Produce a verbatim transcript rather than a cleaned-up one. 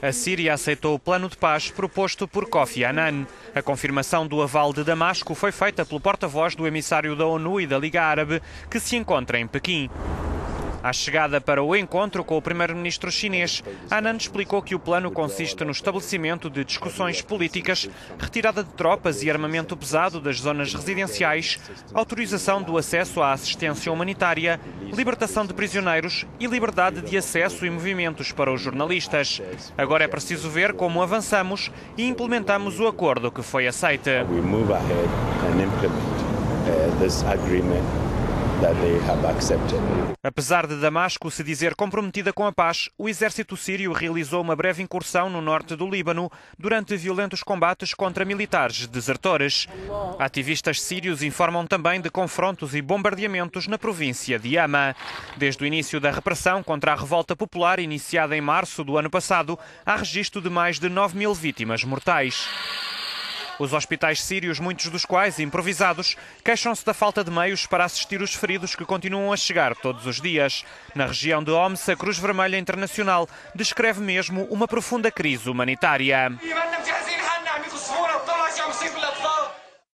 A Síria aceitou o plano de paz proposto por Kofi Annan. A confirmação do aval de Damasco foi feita pelo porta-voz do emissário da ONU e da Liga Árabe, que se encontra em Pequim. À chegada para o encontro com o primeiro-ministro chinês, Annan explicou que o plano consiste no estabelecimento de discussões políticas, retirada de tropas e armamento pesado das zonas residenciais, autorização do acesso à assistência humanitária, libertação de prisioneiros e liberdade de acesso e movimentos para os jornalistas. Agora é preciso ver como avançamos e implementamos o acordo que foi aceito. Apesar de Damasco se dizer comprometida com a paz, o exército sírio realizou uma breve incursão no norte do Líbano durante violentos combates contra militares desertores. Ativistas sírios informam também de confrontos e bombardeamentos na província de Hama. Desde o início da repressão contra a revolta popular iniciada em março do ano passado, há registro de mais de nove mil vítimas mortais. Os hospitais sírios, muitos dos quais improvisados, queixam-se da falta de meios para assistir os feridos que continuam a chegar todos os dias. Na região de Homs, a Cruz Vermelha Internacional descreve mesmo uma profunda crise humanitária.